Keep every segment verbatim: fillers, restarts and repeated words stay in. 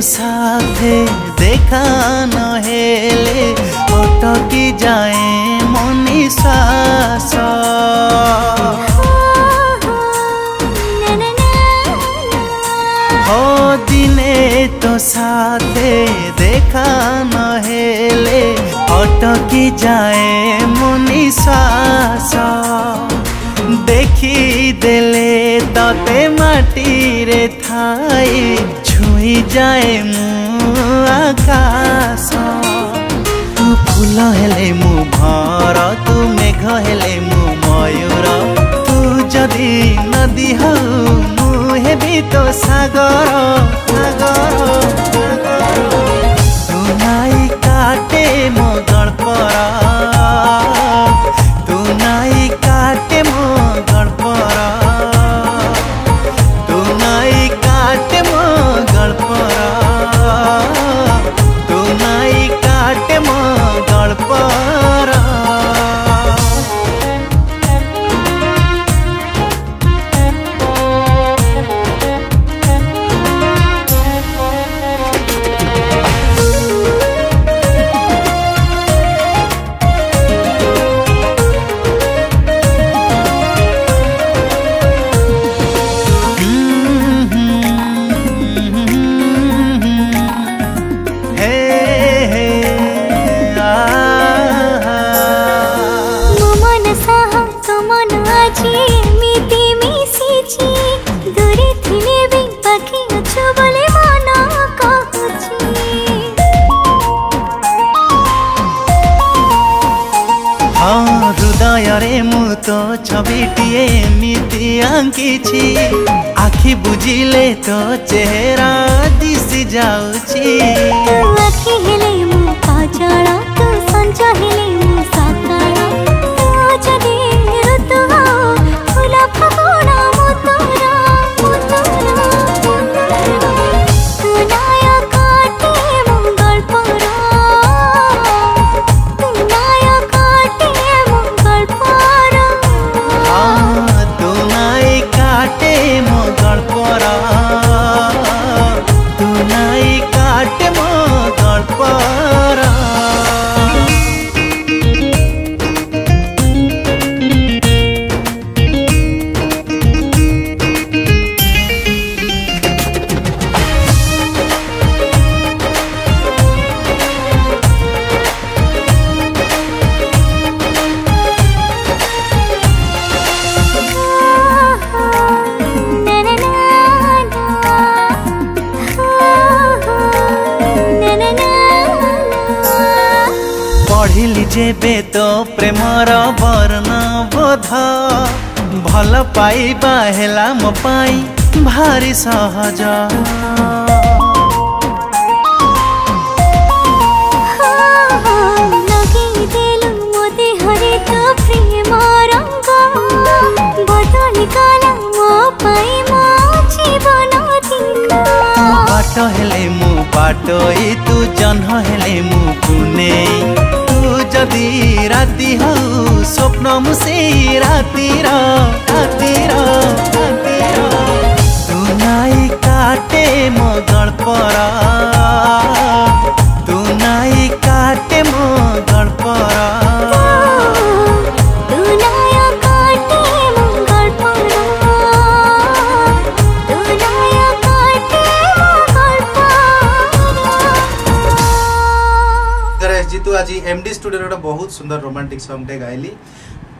साथे देखा न हेले अटकी जाए मनीषास हो दिने तो साथे देखा न हेले अटकी जाए मनीषास देखी देले तते माटी रे थाई छुई जाए मु आकाश तू फूल हेले मु भर तू मेघ हेले मु मयूर तू जदि नदी हो मु हेबी तो सागर सागर तू नायिका टे मो गल्परा तू नायिका टे मो गल्परा आखी बुझिले तो चेहरा दिसी जाउची आखी हेले मु पाजाड़ा तू संजा हेले मु साकाड़ा तू जदे ऋतु हो फुला फगोड़ा मु तोरा मु तोरा तू नायिका टे मो गल्परा तू नायिका टे मो गल्परा हां तू नायिका टे मो गल्परा तू नायिका टे मो गल्परा जेबे तो प्रेमर वर्ण बोध भल पाइबा हेला मो पाई भारी सहज बाट हेले मु बाटोई तू जन्ह हेले मु पुने जदि राति हो स्वप्न मुसे राति रा राति रा राति रा तू नायिका टे मो गल्परा तू नायिका टे मो गल्परा तू नायिका टे मो गल्परा तू नायिका टे मो गल्परा गणेश जी तू आज एमडी स्टूडियो बहुत सुंदर रोमांटिक सॉन्ग टे गायली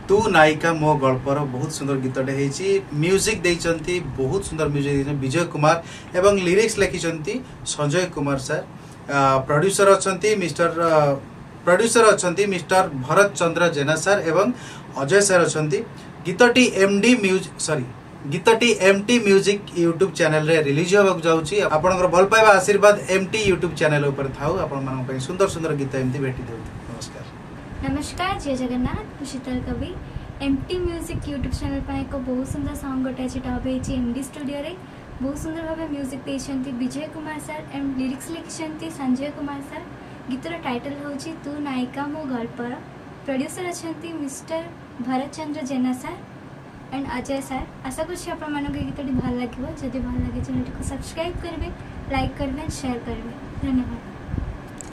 तू नायिका मो गल्पर बहुत सुंदर गीतटे होती म्यूजिक देचंती बहुत सुंदर म्यूजिक विजय कुमार एवं लिरिक्स लिखिंट संजय कुमार सर प्रोड्यूसर अच्छा मिस्टर प्रोड्यूसर अच्छा मिस्टर भरत चंद्र जेना सर एवं अजय सर अच्छा गीतटी एमडी म्यूज सॉरी गीतटी एमटी म्यूजिक यूट्यूब चैनल रे रिलीज होगा जाऊँगी आपणकर भल पाइबा आशीर्वाद एमटी यूट्यूब चैनल उपर थाउ आपण सुंदर सुंदर गीत एमती भेटी दे। नमस्कार नमस्कार जय जगन्नाथ शीतल कवि एमटी म्यूजिक यूट्यूब चैनल पर एक बहुत सुंदर सॉन्ग गोटे अच्छी टॉप होती एमडी स्टूडियो रे बहुत सुंदर भाव म्यूजिक देते Vijay Kumar sir and lyrics लिखिंट संजय कुमार सर गीतर टाइटल हूँ तू नायिका मो गल्पर प्रोड्यूसर अच्छा mister Bharat Chandra Jena sir and Ajay sir आशा कर गीत भल लगे जब भल लगे चैनल को सब्सक्राइब करेंगे लाइक करवें, शेयर करवें। धन्यवाद।